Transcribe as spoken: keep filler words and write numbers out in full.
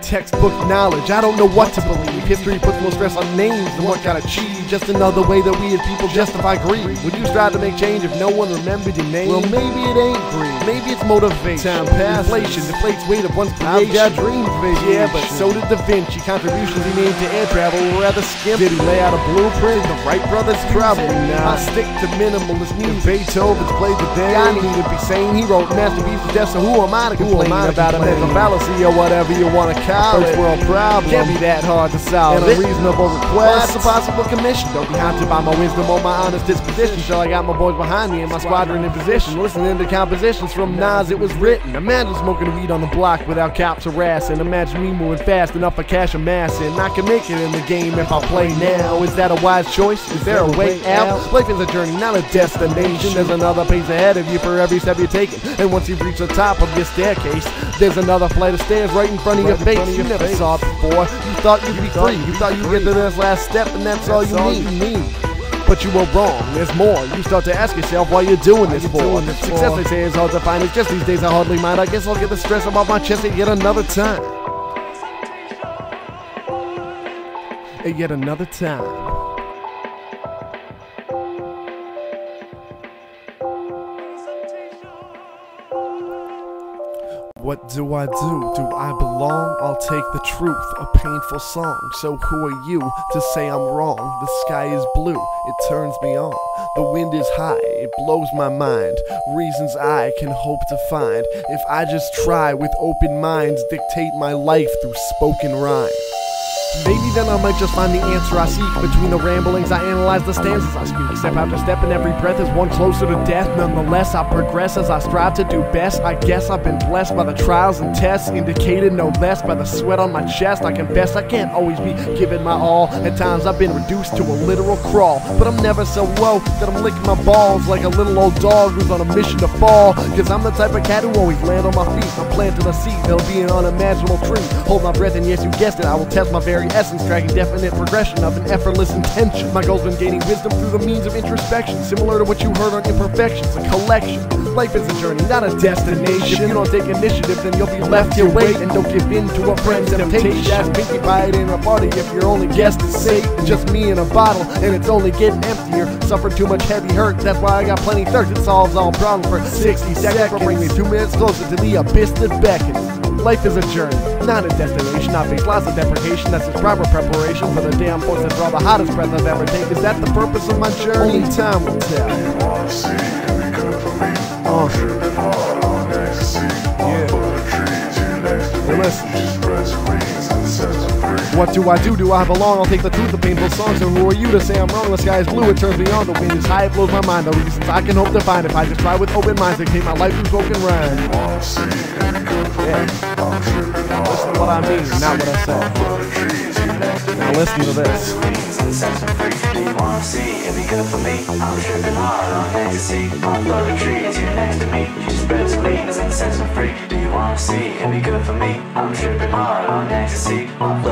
Textbook knowledge, I don't know what to believe. History puts more stress on names than what got achieved. Just another way that we as people justify greed. Would you strive to make change if no one remembered your name? Well, maybe it ain't greed, maybe it's motivation. Time passes, inflation deflates weight of one's creation. I've got dreams, baby. Yeah, but so did Da Vinci. Contributions he made to air travel were rather skimpy. Did he lay out a blueprint? Did the Wright Brothers probably not. I stick to minimalist music. Beethoven's played the day I need to be sane. He wrote masterpieces, death, so who am I to complain about a mental fallacy or whatever you want to count? First world problem can't be that hard to solve. And a reasonable request, that's a possible commission. Don't be haunted by my wisdom or my honest disposition. So I got my boys behind me and my squadron in position, listening to compositions from Nas. It was written. Imagine smoking weed on the block without cops harassing. Imagine me moving fast enough for cash amassing. I can make it in the game if I play now. Is that a wise choice? Is there a way out? Life is a journey, not a destination. There's another pace ahead of you for every step you're taking. And once you reach the top of your staircase, there's another flight of stairs right in front of your face. You never face. saw it before. You thought you'd you be free. You thought you'd get to this last step, and that's, that's all, you, all need. you need. But you were wrong. There's more. You start to ask yourself why you're doing this for. Success, they say, is hard to find. It's just these days I hardly mind. I guess I'll get the stress off my chest at yet another time. At yet another time. What do I do? Do I belong? I'll take the truth, a painful song. So who are you to say I'm wrong? The sky is blue, it turns me on. The wind is high, it blows my mind. Reasons I can hope to find. If I just try with open minds, dictate my life through spoken rhyme. Maybe then I might just find the answer I seek. Between the ramblings I analyze, the stanzas I speak. Step after step, and every breath is one closer to death. Nonetheless, I progress as I strive to do best. I guess I've been blessed by the trials and tests, indicated no less by the sweat on my chest. I confess I can't always be giving my all. At times I've been reduced to a literal crawl, but I'm never so low that I'm licking my balls like a little old dog who's on a mission to fall. Cause I'm the type of cat who always land on my feet. I'm planting a seed that'll be an unimaginable tree. Hold my breath, and yes, you guessed it, I will test my very essence, tracking definite progression of an effortless intention. My goal's been gaining wisdom through the means of introspection, similar to what you heard on Imperfections, a collection. Life is a journey, not a destination. If you don't take initiative, then you'll be left to wait. And don't give in to a friend's temptation. That's Pinkie Pie, it ain't a party if your only guest is Satan. Just me and a bottle, and it's only getting emptier. Suffered too much heavy hurt, that's why I got plenty thirst. It solves all problems for sixty seconds. But bring me two minutes closer to the abyss that beckons. Life is a journey, not a destination. I face lots of deprecation, that's its proper preparation. For the day I'm forced to draw the hottest breath I've ever taken. Is that the purpose of my journey? Only time will tell. You wanna see, be good for me. Uh. I'm tripping hard on ecstasy. Yeah. I'm for the trees, you next to me. You just spread your wings and set you free. What do I do? Do I belong? I'll take the truth, the painful songs. And who are you to say I'm wrong? The sky is blue, it turns me on. The wind is high, it blows my mind. The reasons I can hope to find. If I just try with open minds, dictate my life through broken rhymes. You wanna see, be good for yeah. me. Listen to what I mean, not what I said. Now listen to this. I'm tripping hard on ecstasy. I'm loving trees, you next to me. She spreads her wings and sets me free. Do you wanna see and be good for me? I'm tripping hard on ecstasy.